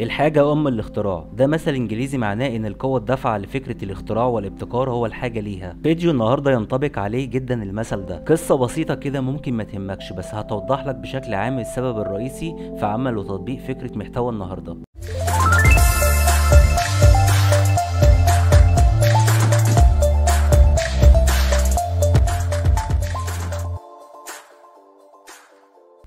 الحاجة أم الاختراع، ده مثل إنجليزي معناه إن القوة الدافعة لفكرة الاختراع والابتكار هو الحاجة ليها. فيديو النهارده ينطبق عليه جدا المثل ده. قصة بسيطة كده ممكن ما تهمكش، بس هتوضح لك بشكل عام السبب الرئيسي في عمل وتطبيق فكرة محتوى النهارده.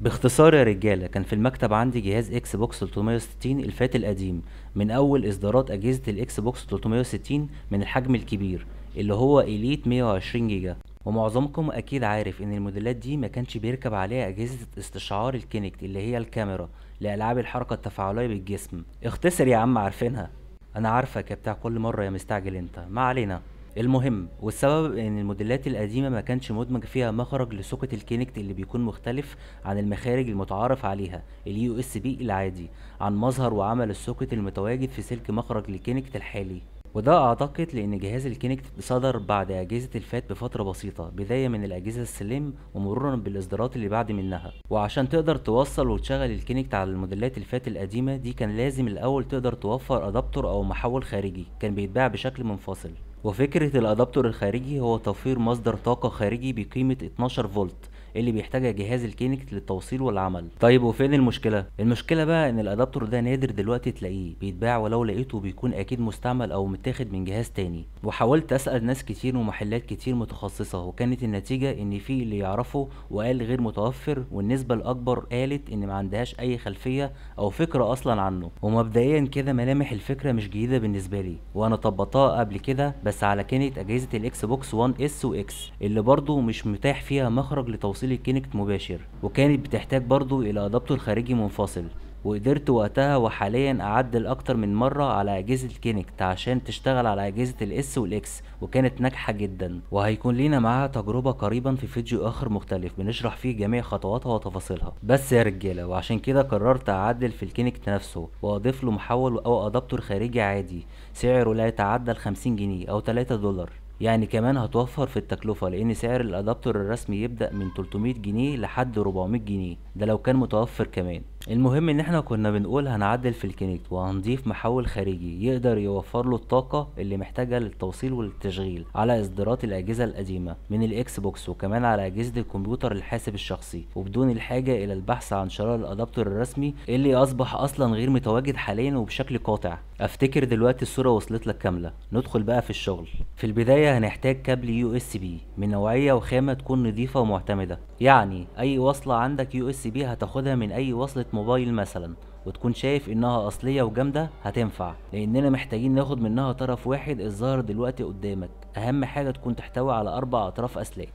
باختصار يا رجاله، كان في المكتب عندي جهاز اكس بوكس 360 الفات القديم، من اول اصدارات اجهزه الاكس بوكس 360 من الحجم الكبير اللي هو اليت 120 جيجا. ومعظمكم اكيد عارف ان الموديلات دي ما كانش بيركب عليها اجهزه استشعار الكينكت اللي هي الكاميرا لالعاب الحركه التفاعليه بالجسم. اختصر يا عم، عارفينها. انا عارفك يا بتاع كل مره يا مستعجل انت، ما علينا. المهم، والسبب ان الموديلات القديمه ما كانش مدمج فيها مخرج لسوكت الكينكت اللي بيكون مختلف عن المخارج المتعارف عليها اليو اس بي العادي، عن مظهر وعمل السوكت المتواجد في سلك مخرج الكينكت الحالي. وده اعتقد لان جهاز الكينكت صدر بعد اجهزه الفات بفتره بسيطه، بدايه من الاجهزه السليم ومرورا بالاصدارات اللي بعد منها. وعشان تقدر توصل وتشغل الكينكت على الموديلات الفات القديمه دي، كان لازم الاول تقدر توفر ادابتور او محول خارجي كان بيتباع بشكل منفصل. وفكرة الأدابتور الخارجي هو توفير مصدر طاقة خارجي بقيمة 12 فولت اللي بيحتاجها جهاز الكينكت للتوصيل والعمل. طيب وفين المشكلة؟ المشكلة بقى ان الأدابتور ده نادر دلوقتي تلاقيه بيتباع، ولو لقيته بيكون اكيد مستعمل او متاخد من جهاز تاني. وحاولت اسأل ناس كتير ومحلات كتير متخصصة، وكانت النتيجة ان في اللي يعرفه وقال غير متوفر، والنسبة الاكبر قالت ان ما عندهاش اي خلفية او فكرة اصلا عنه. ومبدئيا كده ملامح الفكرة مش جديدة بالنسبة لي، وانا طبقتها قبل كده بس على كانت اجهزة الاكس بوكس 1 اس واكس اللي برضو مش متاح فيها مخرج لتوصيل الكينكت مباشر، وكانت بتحتاج برضو الى ادابتور خارجي منفصل. وقدرت وقتها وحاليا اعدل اكتر من مره على اجهزه الكينكت عشان تشتغل على اجهزه الاس والاكس، وكانت ناجحه جدا. وهيكون لينا معاها تجربه قريبا في فيديو اخر مختلف بنشرح فيه جميع خطواتها وتفاصيلها. بس يا رجاله، وعشان كده قررت اعدل في الكينكت نفسه واضيف له محول او ادابتور خارجي عادي سعره لا يتعدى 50 جنيه او 3 دولار. يعني كمان هتوفر في التكلفة، لان سعر الادابتور الرسمي يبدأ من 300 جنيه لحد 400 جنيه، ده لو كان متوفر كمان. المهم ان احنا كنا بنقول هنعدل في الكينكت وهنضيف محول خارجي يقدر يوفر له الطاقة اللي محتاجها للتوصيل والتشغيل على اصدارات الاجهزة القديمة من الاكس بوكس، وكمان على اجهزة الكمبيوتر الحاسب الشخصي، وبدون الحاجة الى البحث عن شراء الادابتور الرسمي اللي اصبح اصلا غير متواجد حاليا وبشكل قاطع. افتكر دلوقتي الصورة وصلت لك كاملة. ندخل بقى في الشغل. في البداية هنحتاج كابل يو اس بي من نوعية وخامة تكون نظيفة ومعتمدة، يعني اي وصلة عندك يو اس بي هتاخدها من اي وصلة موبايل مثلا، وتكون شايف انها اصلية وجامدة هتنفع، لاننا محتاجين ناخد منها طرف واحد الظاهر دلوقتي قدامك. اهم حاجة تكون تحتوي على 4 اطراف اسلاك.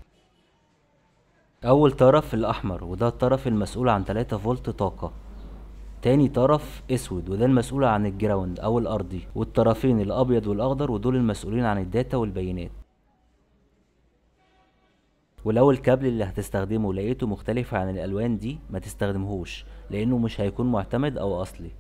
اول طرف الاحمر وده الطرف المسؤول عن 3 فولت طاقة، تاني طرف اسود وده المسؤول عن الجراوند او الارضي، والطرفين الابيض والاخضر ودول المسؤولين عن الداتا والبيانات. ولو الكابل اللي هتستخدمه لقيته مختلف عن الالوان دي ما تستخدمهوش، لانه مش هيكون معتمد او اصلي.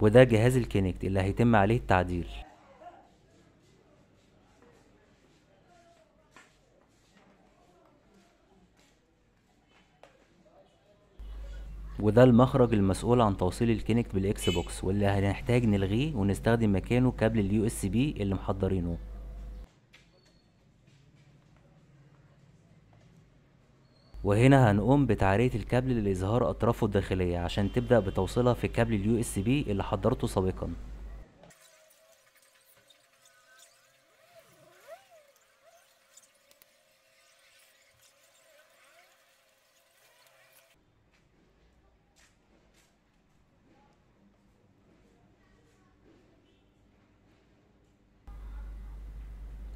وده جهاز الكينكت اللي هيتم عليه التعديل. وده المخرج المسؤول عن توصيل الكينكت بالاكس بوكس، واللي هنحتاج نلغيه ونستخدم مكانه كابل اليو اس بي اللي محضرينه. وهنا هنقوم بتعرية الكابل لإظهار أطرافه الداخلية عشان تبدأ بتوصيلها في كابل اليو اس بي اللي حضرته سابقا.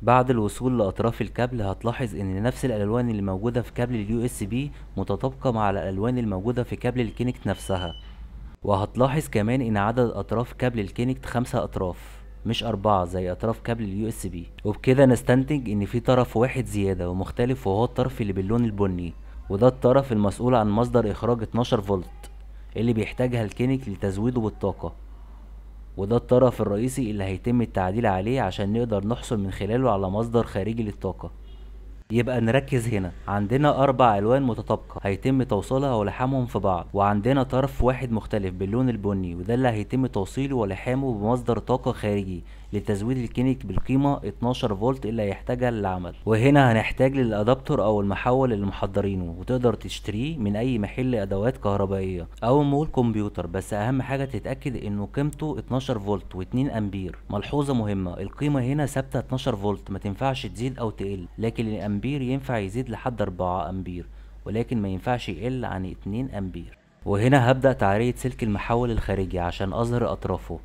بعد الوصول لأطراف الكابل هتلاحظ ان نفس الألوان اللي موجودة في كابل اليو اس بي متطابقة مع الألوان الموجودة في كابل الكينكت نفسها. وهتلاحظ كمان ان عدد أطراف كابل الكينكت 5 أطراف مش 4 زي أطراف كابل اليو اس بي. وبكده نستنتج ان في طرف واحد زيادة ومختلف، وهو الطرف اللي باللون البني، وده الطرف المسؤول عن مصدر إخراج 12 فولت اللي بيحتاجها الكينكت لتزويده بالطاقة. وده الطرف الرئيسي اللي هيتم التعديل عليه عشان نقدر نحصل من خلاله على مصدر خارجي للطاقة. يبقى نركز هنا، عندنا 4 الوان متطابقه هيتم توصيلها ولحامهم في بعض، وعندنا طرف واحد مختلف باللون البني، وده اللي هيتم توصيله ولحامه بمصدر طاقه خارجي لتزويد الكينكت بالقيمه 12 فولت اللي هيحتاجها للعمل. وهنا هنحتاج للادابتور او المحول اللي محضرينه، وتقدر تشتريه من اي محل ادوات كهربائيه او مول كمبيوتر، بس اهم حاجه تتاكد انه قيمته 12 فولت و2 امبير. ملحوظه مهمه، القيمه هنا ثابته 12 فولت، ما تنفعش تزيد او تقل، لكن الامبير ينفع يزيد لحد 4 امبير ولكن ما ينفعش يقل عن 2 امبير. وهنا هبدأ تعرية سلك المحول الخارجي عشان اظهر اطرافه.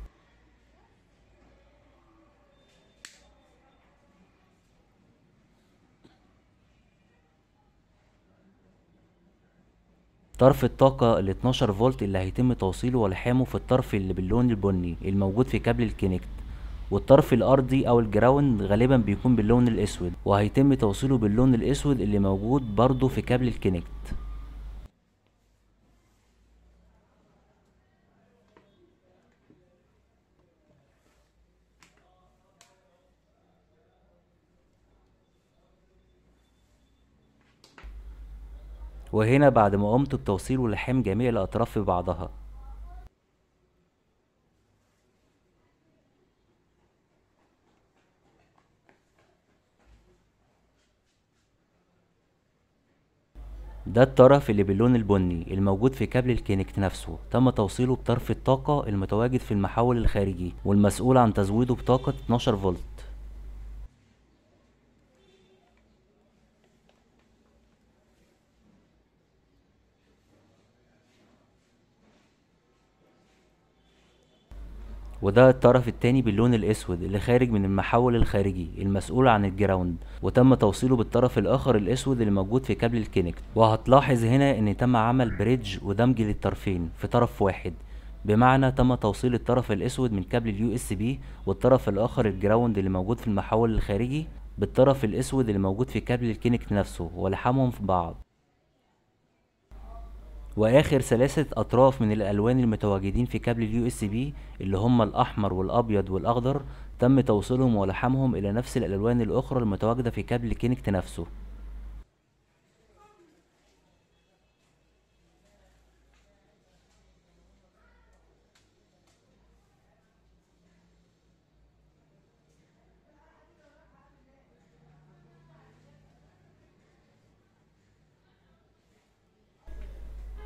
طرف الطاقة ال 12 فولت اللي هيتم توصيله ولحامه في الطرف اللي باللون البني الموجود في كابل الكينكت، والطرف الارضي او الجراوند غالبا بيكون باللون الاسود، وهيتم توصيله باللون الاسود اللي موجود برضه في كابل الكينكت. وهنا بعد ما قمت بتوصيل ولحام جميع الاطراف في بعضها، ده الطرف اللي باللون البني الموجود في كابل الكينكت نفسه تم توصيله بطرف الطاقة المتواجد في المحول الخارجي والمسؤول عن تزويده بطاقة 12 فولت. وده الطرف التاني باللون الاسود اللي خارج من المحول الخارجي المسؤول عن الجراوند، وتم توصيله بالطرف الاخر الاسود اللي موجود في كابل الكينكت. وهتلاحظ هنا ان تم عمل بريدج ودمج للطرفين في طرف واحد، بمعنى تم توصيل الطرف الاسود من كابل اليو اس بي والطرف الاخر الجراوند اللي موجود في المحول الخارجي بالطرف الاسود اللي موجود في كابل الكينكت نفسه ولحمهم في بعض. واخر 3 اطراف من الالوان المتواجدين في كابل اليو اس بي اللي هم الاحمر والابيض والاخضر تم توصيلهم ولحامهم الى نفس الالوان الاخرى المتواجده في كابل الكينكت نفسه.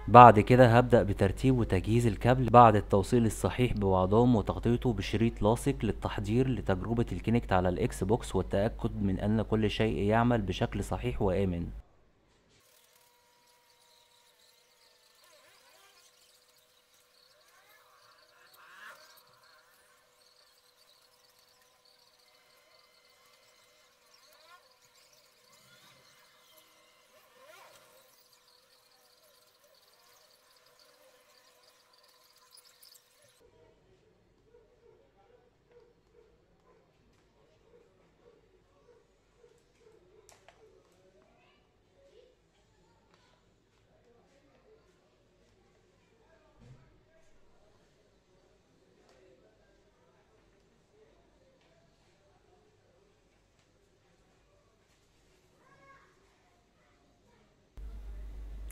بعد كده هبدأ بترتيب وتجهيز الكابل بعد التوصيل الصحيح بوعضهم وتغطيته بشريط لاصق للتحضير لتجربة الكينكت على الاكس بوكس والتأكد من ان كل شيء يعمل بشكل صحيح وآمن.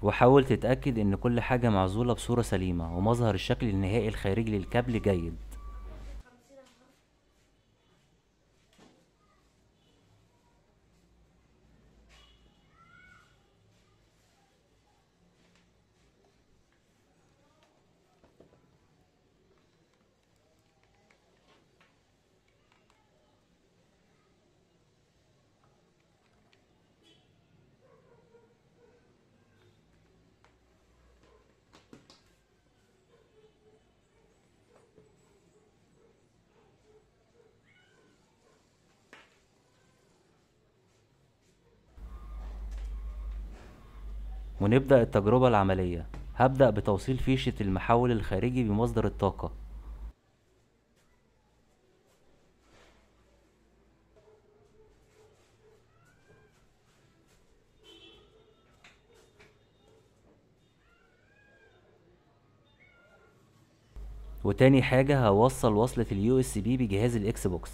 وحاول تتأكد ان كل حاجة معزولة بصورة سليمة ومظهر الشكل النهائي الخارجي للكابل جيد. ونبدأ التجربة العملية. هبدأ بتوصيل فيشة المحول الخارجي بمصدر الطاقة، وتاني حاجة هوصل وصلة الUSB بجهاز الإكس بوكس.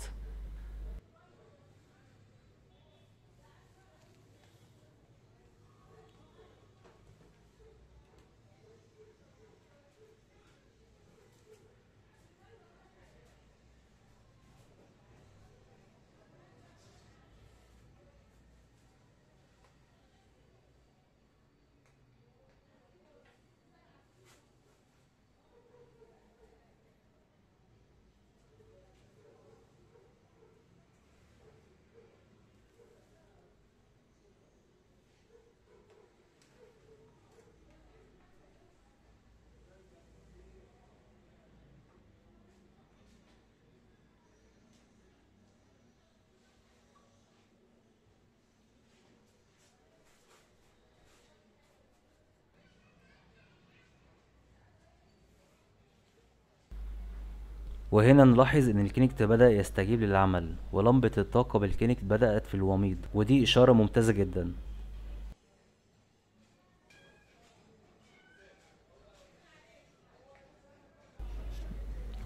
وهنا نلاحظ ان الكينكت بدأ يستجيب للعمل، ولمبة الطاقة بالكينكت بدأت في الوميض، ودي اشارة ممتازة جدا.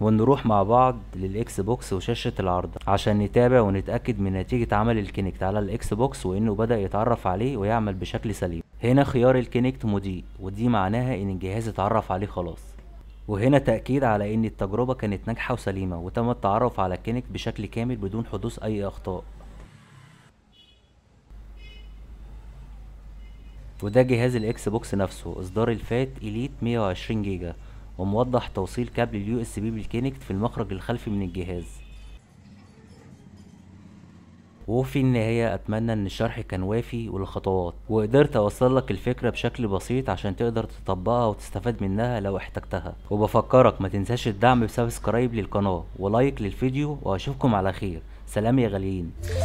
ونروح مع بعض للاكس بوكس وشاشة العرض عشان نتابع ونتأكد من نتيجة عمل الكينكت على الاكس بوكس وانه بدأ يتعرف عليه ويعمل بشكل سليم. هنا خيار الكينكت مضيء، ودي معناها ان الجهاز اتعرف عليه خلاص. وهنا تأكيد على ان التجربة كانت ناجحة وسليمة، وتم التعرف على الكينكت بشكل كامل بدون حدوث اي اخطاء. وده جهاز الاكس بوكس نفسه، اصدار الفات اليت 120 جيجا، وموضح توصيل كابل USB بالكينكت في المخرج الخلفي من الجهاز. وفي النهاية اتمنى ان الشرح كان وافي والخطوات، وقدرت اوصل لك الفكرة بشكل بسيط عشان تقدر تطبقها وتستفاد منها لو احتجتها. وبفكرك ما تنساش الدعم بسبسكرايب للقناة ولايك للفيديو، واشوفكم على خير. سلام يا غاليين.